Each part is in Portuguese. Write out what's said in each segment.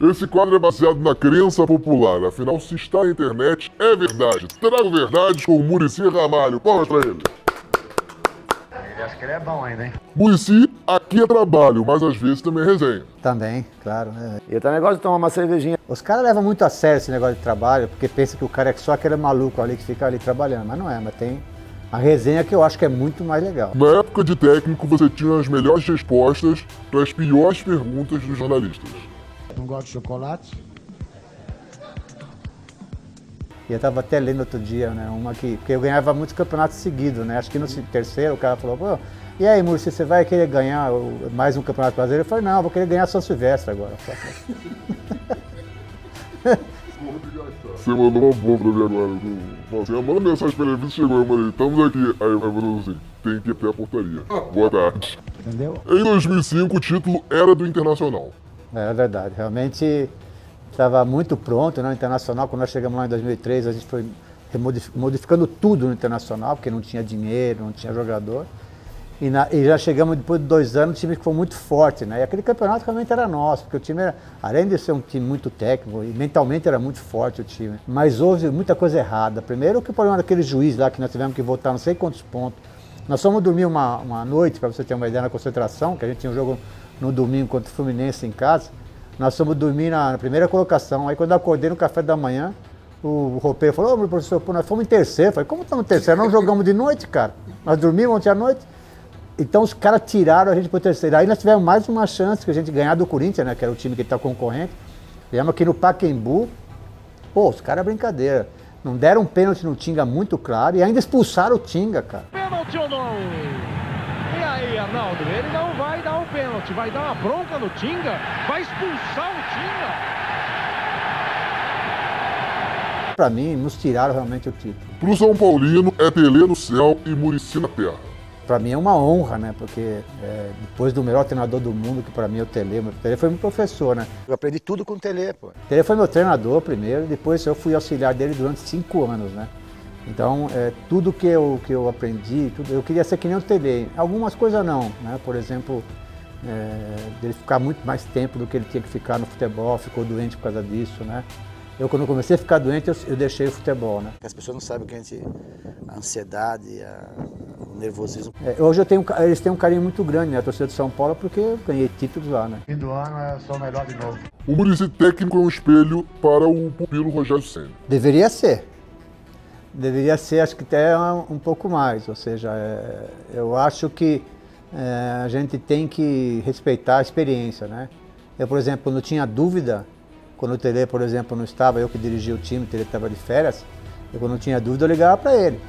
Esse quadro é baseado na crença popular, afinal, se está na internet, é verdade. Trago verdade com o Muricy Ramalho. Palmas pra ele. Eu acho que ele é bom ainda, hein? Muricy, aqui é trabalho, mas às vezes também é resenha. Também, claro. É. E eu também gosto de tomar uma cervejinha. Os caras levam muito a sério esse negócio de trabalho, porque pensa que o cara é só aquele maluco ali que fica ali trabalhando, mas não é, mas tem a resenha que eu acho que é muito mais legal. Na época de técnico, você tinha as melhores respostas para as piores perguntas dos jornalistas. Não gosto de chocolate? E eu tava até lendo outro dia, né, uma que... Porque eu ganhava muitos campeonatos seguidos, né? Acho que no terceiro o cara falou, pô, e aí, Muricy, você vai querer ganhar mais um campeonato brasileiro? Eu falei, não, eu vou querer ganhar São Silvestre agora. Você mandou uma boa pra mim agora. Você mandou uma mensagem pra ele, e chegou, eu falei, estamos aqui. Aí eu falei assim, tem que ir até a portaria. Boa tarde. Entendeu? Em 2005, o título era do Internacional. É verdade, realmente... Estava muito pronto, né, no Internacional. Quando nós chegamos lá em 2003, a gente foi modificando tudo no Internacional, porque não tinha dinheiro, não tinha jogador. E já chegamos, depois de 2 anos, um time que foi muito forte, né? E aquele campeonato realmente era nosso, porque o time era, além de ser um time muito técnico, e mentalmente era muito forte o time. Mas houve muita coisa errada. Primeiro, que o problema daquele juiz lá, que nós tivemos que votar não sei quantos pontos. Nós fomos dormir uma noite, para você ter uma ideia, na concentração, que a gente tinha um jogo no domingo contra o Fluminense em casa. Nós fomos dormir na primeira colocação. Aí quando eu acordei no café da manhã, o roupeiro falou, ô, meu professor, pô, nós fomos em terceiro. Eu falei, como estamos em terceiro? Nós não jogamos de noite, cara. Nós dormimos ontem à noite. Então os caras tiraram a gente pro terceiro. Aí nós tivemos mais uma chance que a gente ganhar do Corinthians, né? Que era o time que está concorrente. Viemos aqui no Paquembu. Pô, os caras é brincadeira. Não deram um pênalti no Tinga muito claro e ainda expulsaram o Tinga, cara. Pênalti ou não? E aí, Arnaldo, ele não vai dar o pênalti, vai dar uma bronca no Tinga, vai expulsar o Tinga. Pra mim, nos tiraram realmente o título. Pro São Paulino, é Telê no céu e Muricy na terra. Pra mim é uma honra, né, porque depois do melhor treinador do mundo, que pra mim é o Telê, o Telê foi meu professor, né. Eu aprendi tudo com o Telê, pô. O Telê foi meu treinador primeiro, depois eu fui auxiliar dele durante 5 anos, né. Então, tudo que eu aprendi, tudo, eu queria ser que nem o Telê. Algumas coisas não, né? Por exemplo, dele ficar muito mais tempo do que ele tinha que ficar no futebol, ficou doente por causa disso, né? Eu, quando comecei a ficar doente, eu deixei o futebol, né? As pessoas não sabem o que a gente... a ansiedade, o nervosismo. Hoje eles têm um carinho muito grande, né? A torcida de São Paulo, porque eu ganhei títulos lá, né? Fim do ano, eu sou o melhor de novo. O Muricy técnico é um espelho para o pupilo Rogério Ceni. Deveria ser. Deveria ser, acho que até um pouco mais, ou seja, eu acho que a gente tem que respeitar a experiência, né? Eu, por exemplo, não tinha dúvida, quando o Telê, por exemplo, não estava, eu que dirigia o time, o Telê estava de férias, eu quando não tinha dúvida eu ligava para ele,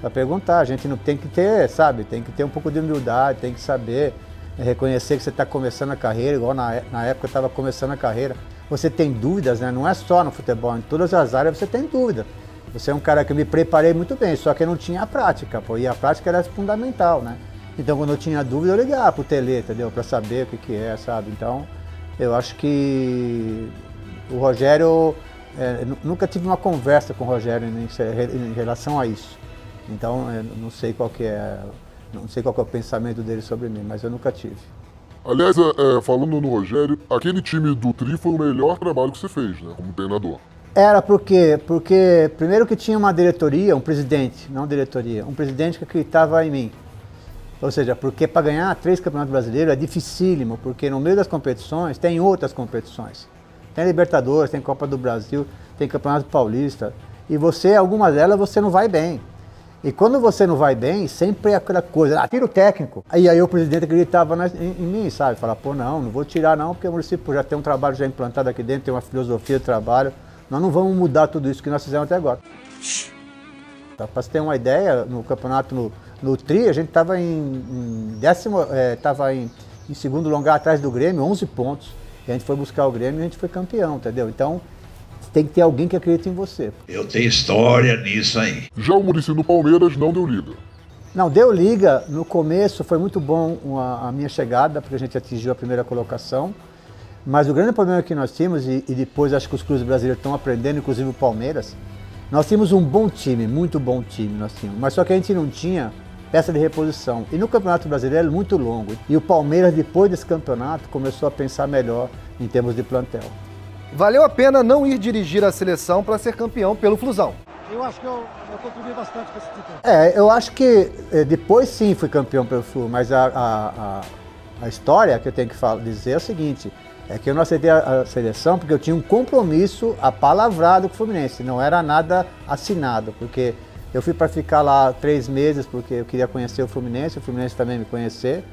para perguntar. A gente não tem que ter, sabe, tem que ter um pouco de humildade, tem que saber reconhecer que você está começando a carreira, igual na época eu estava começando a carreira. Você tem dúvidas, né? Não é só no futebol, em todas as áreas você tem dúvida. Você é um cara que eu me preparei muito bem, só que eu não tinha a prática, pô, e a prática era fundamental, né? Então, quando eu tinha dúvida, eu ligava pro Telê, entendeu? Pra saber o que é, sabe? Então, eu acho que o Rogério... nunca tive uma conversa com o Rogério em relação a isso. Então, eu não sei qual que é... Não sei qual que é o pensamento dele sobre mim, mas eu nunca tive. Aliás, falando no Rogério, aquele time do Tri foi o melhor trabalho que você fez, né? Como treinador. Era porque primeiro que tinha uma diretoria, um presidente, não diretoria, um presidente que acreditava em mim. Ou seja, porque para ganhar 3 campeonatos brasileiros é dificílimo, porque no meio das competições tem outras competições. Tem Libertadores, tem Copa do Brasil, tem Campeonato Paulista. E você, algumas delas, você não vai bem. E quando você não vai bem, sempre é aquela coisa, tira o técnico. E aí o presidente acreditava em mim, sabe? Falava, pô, não vou tirar não, porque o município já tem um trabalho já implantado aqui dentro, tem uma filosofia de trabalho. Nós não vamos mudar tudo isso que nós fizemos até agora. Tá, para você ter uma ideia, no campeonato no Tri, a gente estava em segundo lugar atrás do Grêmio, 11 pontos. E a gente foi buscar o Grêmio e a gente foi campeão, entendeu? Então, tem que ter alguém que acredita em você. Eu tenho história nisso aí. Já o Muricy no Palmeiras não deu liga. Não, deu liga. No começo foi muito bom a minha chegada, porque a gente atingiu a primeira colocação. Mas o grande problema que nós tínhamos, e depois acho que os clubes brasileiros estão aprendendo, inclusive o Palmeiras, nós tínhamos um bom time, muito bom time nós tínhamos, mas só que a gente não tinha peça de reposição. E no Campeonato Brasileiro é muito longo. E o Palmeiras, depois desse campeonato, começou a pensar melhor em termos de plantel. Valeu a pena não ir dirigir a seleção para ser campeão pelo Flusão? Eu acho que eu contribuí bastante com esse título. É, eu acho que depois sim fui campeão pelo Flu, mas a história que eu tenho que dizer é o seguinte, é que eu não aceitei a seleção porque eu tinha um compromisso apalavrado com o Fluminense, não era nada assinado, porque eu fui para ficar lá 3 meses porque eu queria conhecer o Fluminense também me conhecer,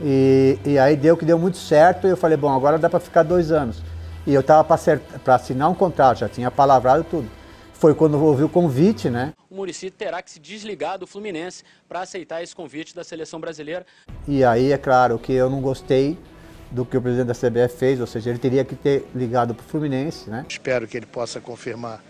e aí deu que deu muito certo, e eu falei, bom, agora dá para ficar 2 anos. E eu estava para assinar um contrato, já tinha apalavrado tudo. Foi quando ouvi o convite, né? O Muricy terá que se desligar do Fluminense para aceitar esse convite da seleção brasileira. E aí, é claro que eu não gostei do que o presidente da CBF fez, ou seja, ele teria que ter ligado para o Fluminense, né? Espero que ele possa confirmar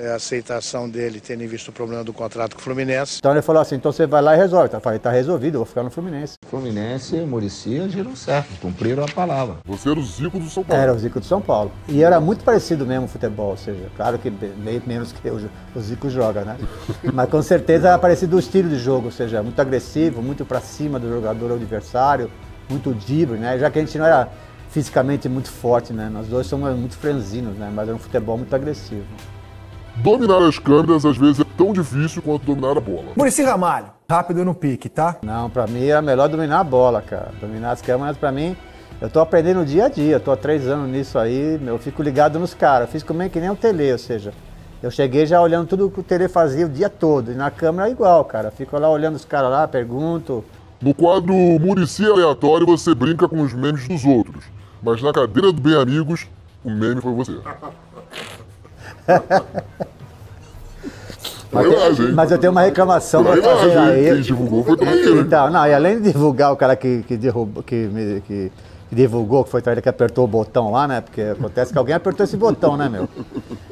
a aceitação dele, tendo visto o problema do contrato com o Fluminense. Então ele falou assim, então você vai lá e resolve. Eu falei, tá resolvido, eu vou ficar no Fluminense. Fluminense e Muricy agiram certo, cumpriram a palavra. Você era o Zico do São Paulo. Era o Zico do São Paulo. E era muito parecido mesmo o futebol, ou seja, claro que meio menos que o Zico joga, né? Mas com certeza era parecido o estilo de jogo, ou seja, muito agressivo, muito pra cima do jogador adversário, muito drible, né? Já que a gente não era fisicamente muito forte, né? Nós dois somos muito franzinos, né? Mas era um futebol muito agressivo. Dominar as câmeras, às vezes, é tão difícil quanto dominar a bola. Muricy Ramalho, rápido no pique, tá? Não, pra mim era melhor dominar a bola, cara. Dominar as câmeras, pra mim, eu tô aprendendo dia a dia. Eu tô há 3 anos nisso aí, eu fico ligado nos caras. Eu fiz como é que nem o Telê, ou seja, eu cheguei já olhando tudo que o Telê fazia o dia todo. E na câmera é igual, cara. Eu fico lá olhando os caras lá, pergunto. No quadro Muricy Aleatório, você brinca com os memes dos outros. Mas na cadeira do Bem Amigos, o meme foi você. Mas eu tenho uma reclamação pra fazer aí. Divulgou, foi então, não, e além de divulgar o cara que divulgou, que foi ele que apertou o botão lá, né? Porque acontece que alguém apertou esse botão, né, meu?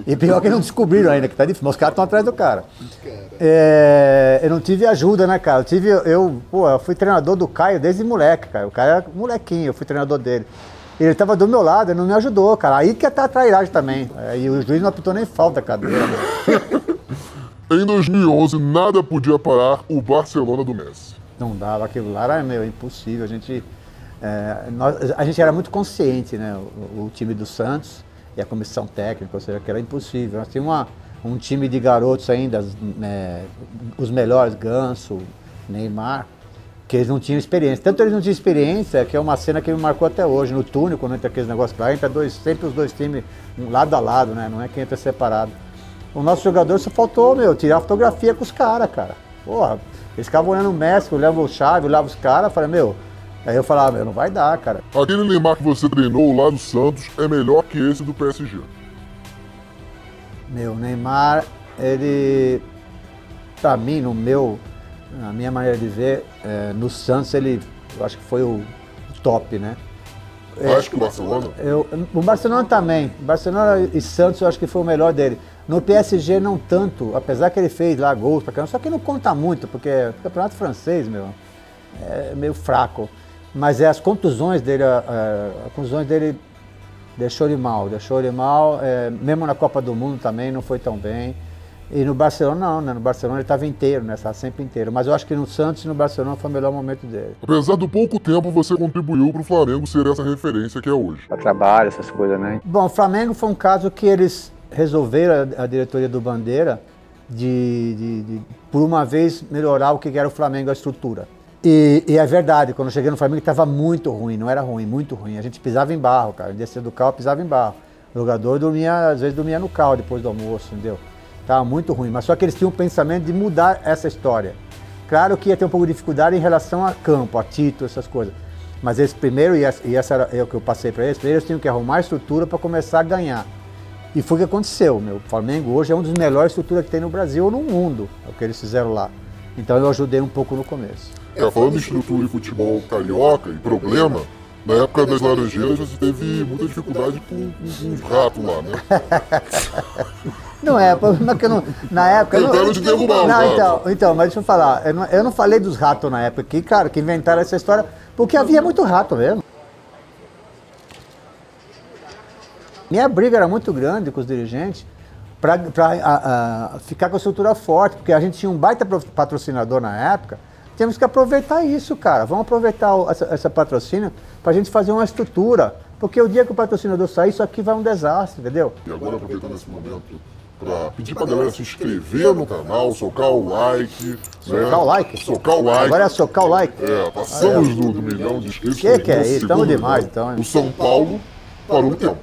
E pior que não descobriram ainda, que tá difícil. Mas os caras estão atrás do cara. É, eu não tive ajuda, né, cara? Eu fui treinador do Caio desde moleque, cara. O Caio era molequinho, eu fui treinador dele. Ele tava do meu lado, ele não me ajudou, cara. Aí que tá a trairagem também. E o juiz não apitou nem falta, cadeira. Em 2011, nada podia parar o Barcelona do Messi. Não dava, aquilo lá era impossível. A gente era muito consciente, né? O time do Santos e a comissão técnica, ou seja, que era impossível. Nós tínhamos um time de garotos ainda, né, os melhores, Ganso, Neymar. Que eles não tinham experiência. Tanto eles não tinham experiência, que é uma cena que me marcou até hoje, no túnel, quando entra aqueles negócios lá, entra sempre os 2 times lado a lado, né? Não é que entra separado. O nosso jogador só faltou, meu, tirar a fotografia com os caras, cara. Porra, eles ficavam olhando o Messi, olhavam o Chávez, olhavam os caras, falei, meu. Aí eu falava, meu, não vai dar, cara. Aquele Neymar que você treinou lá no Santos é melhor que esse do PSG? Meu, Neymar, ele, pra mim, na minha maneira de ver, no Santos ele, eu acho que foi o top, né? Eu acho que o Barcelona? O Barcelona também. Barcelona e Santos eu acho que foi o melhor dele. No PSG não tanto, apesar que ele fez lá gols pra caramba, só que não conta muito, porque o campeonato francês, meu, é meio fraco. Mas as contusões dele, deixou ele mal, mesmo na Copa do Mundo também não foi tão bem. E no Barcelona não, né? No Barcelona ele estava inteiro, né? Estava sempre inteiro. Mas eu acho que no Santos e no Barcelona foi o melhor momento dele. Apesar do pouco tempo, você contribuiu para o Flamengo ser essa referência que é hoje. Para trabalho, essas coisas, né? Bom, o Flamengo foi um caso que eles resolveram, a diretoria do Bandeira, de por uma vez, melhorar o que era o Flamengo, a estrutura. E é verdade, quando eu cheguei no Flamengo estava muito ruim, não era ruim, muito ruim. A gente pisava em barro, cara. Descia do carro, pisava em barro. O jogador dormia, às vezes dormia no carro depois do almoço, entendeu? Estava muito ruim, mas só que eles tinham o pensamento de mudar essa história. Claro que ia ter um pouco de dificuldade em relação a campo, a título, essas coisas. Mas eles primeiro, e essa era o que eu passei para eles, primeiro eles tinham que arrumar a estrutura para começar a ganhar. E foi o que aconteceu, meu. O Flamengo hoje é uma das melhores estruturas que tem no Brasil ou no mundo, é o que eles fizeram lá. Então eu ajudei um pouco no começo. Falando em estrutura e futebol carioca e problema, na época das Laranjeiras você teve muita dificuldade com uns ratos lá, né? Não é, mas que eu não, na época... Tentaram te derrubar, não, então, mas deixa eu falar, eu não falei dos ratos na época, que, claro, que inventaram essa história, porque havia muito rato mesmo. Minha briga era muito grande com os dirigentes para ficar com a estrutura forte, porque a gente tinha um baita patrocinador na época, temos que aproveitar isso, cara, vamos aproveitar essa patrocínio para a gente fazer uma estrutura, Porque o dia que o patrocinador sair, isso aqui vai um desastre, entendeu? E agora, aproveitando esse momento, para pedir para a galera se inscrever no canal, socar o like. Socar o like? Socar o like. Agora é socar o like. É, passamos do milhão de inscritos. O que é isso? Estamos demais, então. O São Paulo parou no tempo.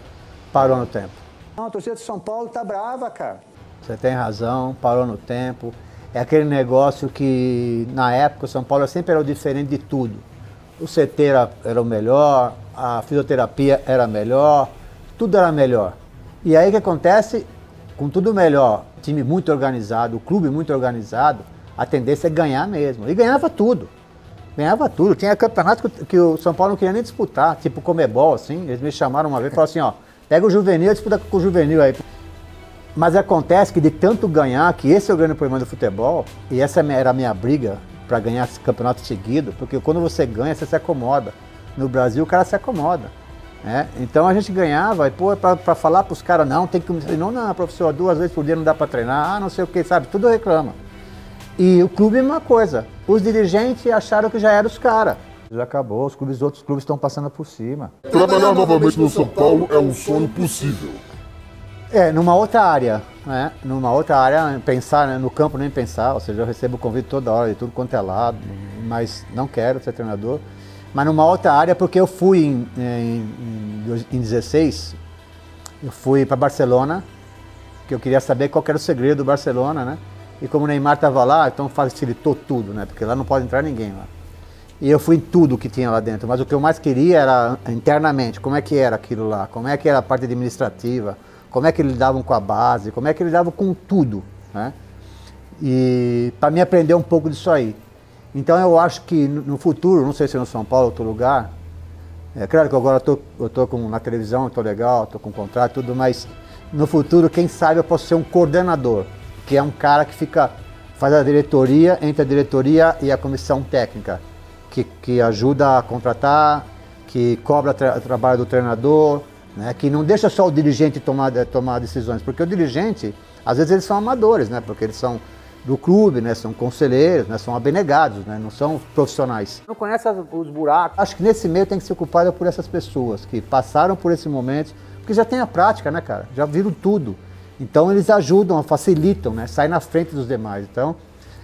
Parou no tempo. Não, a torcida de São Paulo tá brava, cara. Você tem razão, parou no tempo. É aquele negócio que, na época, o São Paulo sempre era o diferente de tudo. O CT era o melhor, a fisioterapia era melhor, tudo era melhor. E aí o que acontece? Com tudo melhor, time muito organizado, o clube muito organizado, a tendência é ganhar mesmo. E ganhava tudo. Ganhava tudo. Tinha campeonato que o São Paulo não queria nem disputar, tipo Comebol, assim. Eles me chamaram uma vez e falaram assim, ó, pega o juvenil, disputa com o juvenil aí. Mas acontece que de tanto ganhar, que esse é o grande problema do futebol, e essa era a minha briga para ganhar esse campeonato seguido, porque quando você ganha, você se acomoda. No Brasil, o cara se acomoda. É, então a gente ganhava, e pô, pra falar pros caras, não, tem que treinar, não, professor, 2 vezes por dia não dá pra treinar, ah, não sei o que, sabe, tudo reclama. E o clube é uma coisa, os dirigentes acharam que já eram os caras. Já acabou, os outros clubes estão passando por cima. Trabalhar novamente no São Paulo é um sonho possível. É, numa outra área, né, numa outra área, pensar, né, no campo nem pensar, ou seja, eu recebo convite toda hora de tudo quanto é lado, mas não quero ser treinador. Mas numa outra área, porque eu fui em 2016, eu fui para Barcelona, que eu queria saber qual era o segredo do Barcelona, né? E como o Neymar estava lá, então facilitou tudo, né? Porque lá não pode entrar ninguém lá. E eu fui em tudo que tinha lá dentro, mas o que eu mais queria era internamente, como é que era aquilo lá, como é que era a parte administrativa, como é que eles lidavam com a base, como é que eles lidavam com tudo, né? E para mim aprender um pouco disso aí. Então eu acho que no futuro, não sei se no São Paulo ou outro lugar, é claro que agora eu tô na televisão, eu tô legal, tô com contrato, tudo, mas no futuro, quem sabe eu posso ser um coordenador, que é um cara que faz a diretoria, entre a diretoria e a comissão técnica, que ajuda a contratar, que cobra o trabalho do treinador, né, que não deixa só o dirigente tomar decisões, porque o dirigente, às vezes eles são amadores, né, porque eles são do clube, né? São conselheiros, né? São abenegados, né? Não são profissionais. Não conhece os buracos. Acho que nesse meio tem que ser ocupado por essas pessoas que passaram por esse momento, porque já tem a prática, né, cara? Já viram tudo. Então eles ajudam, facilitam, né? Saem na frente dos demais. Então,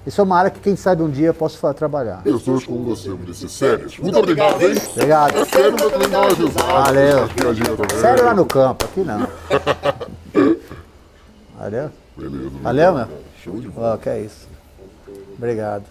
isso é uma área que quem sabe um dia eu posso trabalhar. Pessoas como você, Muricy, sérias. Muito obrigado, hein? Obrigado. É sério, meu treinador. Valeu. Sério lá no campo, aqui não. Valeu. Beleza. Valeu, meu. Show de bola. Que é isso. Obrigado.